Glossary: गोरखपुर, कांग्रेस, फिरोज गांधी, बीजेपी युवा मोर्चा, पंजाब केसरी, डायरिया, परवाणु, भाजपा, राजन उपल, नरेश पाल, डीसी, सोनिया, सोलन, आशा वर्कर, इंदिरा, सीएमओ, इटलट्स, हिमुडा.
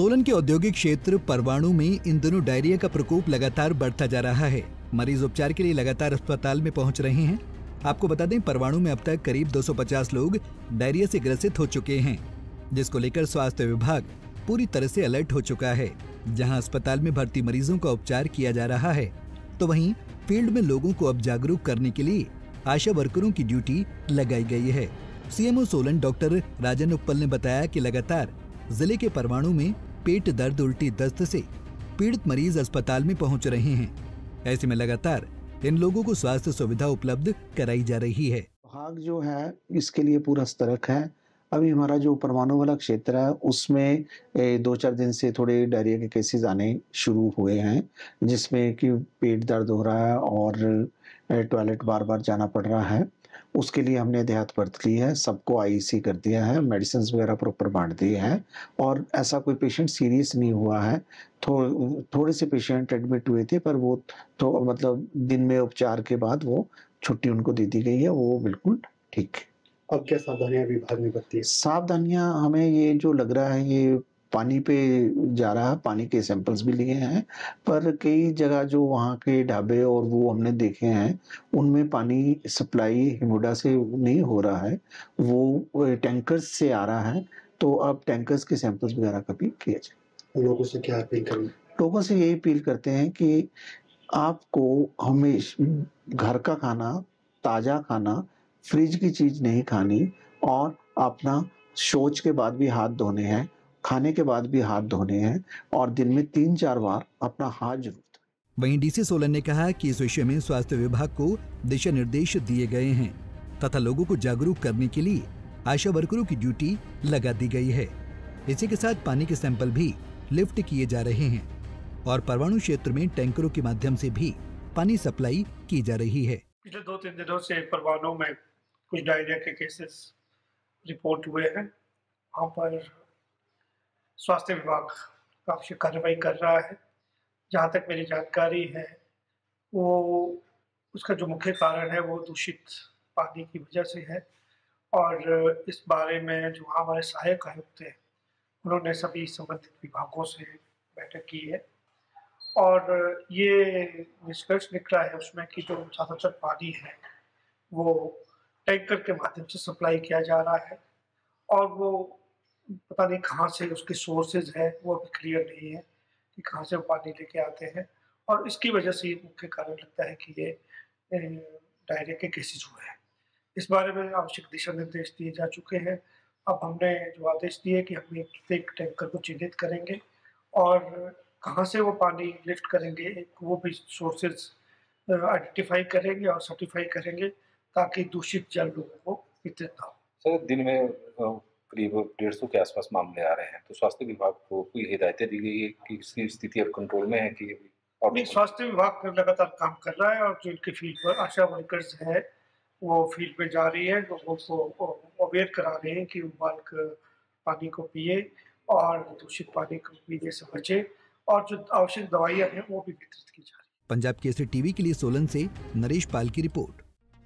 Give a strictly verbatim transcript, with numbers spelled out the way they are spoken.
सोलन के औद्योगिक क्षेत्र परवाणु में इन दिनों डायरिया का प्रकोप लगातार बढ़ता जा रहा है। मरीज उपचार के लिए लगातार अस्पताल में पहुंच रहे हैं। आपको बता दें, परवाणु में अब तक करीब दो सौ पचास लोग डायरिया से ग्रसित हो चुके हैं, जिसको लेकर स्वास्थ्य विभाग पूरी तरह से अलर्ट हो चुका है। जहां अस्पताल में भर्ती मरीजों का उपचार किया जा रहा है, तो वहीं फील्ड में लोगों को अब जागरूक करने के लिए आशा वर्करों की ड्यूटी लगाई गई है। सीएमओ सोलन डॉक्टर राजन उपल ने बताया कि लगातार जिले के परवाणु में पेट दर्द, उल्टी, दस्त से पीड़ित मरीज अस्पताल में पहुंच रहे हैं। ऐसे में लगातार इन लोगों को स्वास्थ्य सुविधा उपलब्ध कराई जा रही है। भाग जो है इसके लिए पूरा सतर्क है। अभी हमारा जो परवाणु वाला क्षेत्र है उसमें दो चार दिन से थोड़े डायरिया के केसेस आने शुरू हुए हैं, जिसमें कि पेट दर्द हो रहा है और टॉयलेट बार बार जाना पड़ रहा है। उसके लिए हमने देहात बरत ली है, सबको आईसी कर दिया है, मेडिसिन वगैरह प्रॉपर बांट दिए हैं और ऐसा कोई पेशेंट सीरियस नहीं हुआ है। थो, थोड़े से पेशेंट एडमिट हुए थे, पर वो तो मतलब दिन में उपचार के बाद वो छुट्टी उनको दे दी गई है, वो बिल्कुल ठीक है। अब क्या सावधानियां विभाग ने बरती है? सावधानियां हमें ये जो लग रहा है, ये पानी पे जा रहा है, पानी के सैंपल्स भी लिए हैं, पर कई जगह जो वहाँ के ढाबे और वो हमने देखे हैं उनमें पानी सप्लाई हिमुडा से नहीं हो रहा है, वो टैंकर्स से आ रहा है। तो अब टैंकर्स के सैंपल्स वगैरह का भी किया जाए। लोगों से क्या अपील करें? लोगों से यही अपील करते हैं कि आपको हमेशा घर का खाना, ताज़ा खाना, फ्रिज की चीज़ नहीं खानी और अपना शौच के बाद भी हाथ धोने हैं, खाने के बाद भी हाथ धोने हैं और दिन में तीन चार बार अपना हाथ जरूर धोएं। वहीं डीसी सोलन ने कहा कि इस विषय में स्वास्थ्य विभाग को दिशा निर्देश दिए गए हैं तथा लोगों को जागरूक करने के लिए आशा वर्करों की ड्यूटी लगा दी गई है। इसी के साथ पानी के सैंपल भी लिफ्ट किए जा रहे हैं और परवाणु क्षेत्र में टैंकरों के माध्यम से भी पानी सप्लाई की जा रही है। पिछले दो तीन दिनों से परवाणु में कुछ डायरिया के केसेस रिपोर्ट हुए हैं। वहाँ पर स्वास्थ्य विभाग काफी कार्रवाई कर रहा है। जहाँ तक मेरी जानकारी है, वो उसका जो मुख्य कारण है वो दूषित पानी की वजह से है और इस बारे में जो हमारे सहायक आयुक्त हैं उन्होंने सभी संबंधित विभागों से बैठक की है और ये निष्कर्ष निकला है उसमें कि जो ज़्यादातर पानी है वो टैंकर के माध्यम से सप्लाई किया जा रहा है और वो पता नहीं कहाँ से उसके सोर्सेज हैं, वो अभी क्लियर नहीं है कि कहाँ से वो पानी लेके आते हैं और इसकी वजह से ये मुख्य कारण लगता है कि ये डायरिया के केसेस हुए हैं। इस बारे में आवश्यक दिशा निर्देश दिए जा चुके हैं। अब हमने जो आदेश दिए कि हम प्रत्येक टैंकर को चिन्हित करेंगे और कहाँ से वो पानी लिफ्ट करेंगे वो भी सोर्सेज आइडेंटिफाई करेंगे और सर्टिफाई करेंगे ताकि दूषित जल लोगों को वितरित ना हो। सर, दिन में करीब डेढ़ सौ के आसपास मामले आ रहे हैं, तो स्वास्थ्य विभाग को कोई हिदायतें दी गई है कि इसकी स्थिति अब कंट्रोल में है कि? और नहीं, स्वास्थ्य विभाग लगातार काम कर रहा है और जो इनके फील्ड पर आशा वर्कर्स हैं वो फील्ड में जा रही है, लोगों को अवेयर करा रहे हैं कि उबाल कर पानी को पिए और दूषित पानी को पीने से बचे और जो आवश्यक दवाइयाँ हैं वो भी वितरित की जा रही है। पंजाब केसरी टीवी के लिए सोलन से नरेश पाल की रिपोर्ट।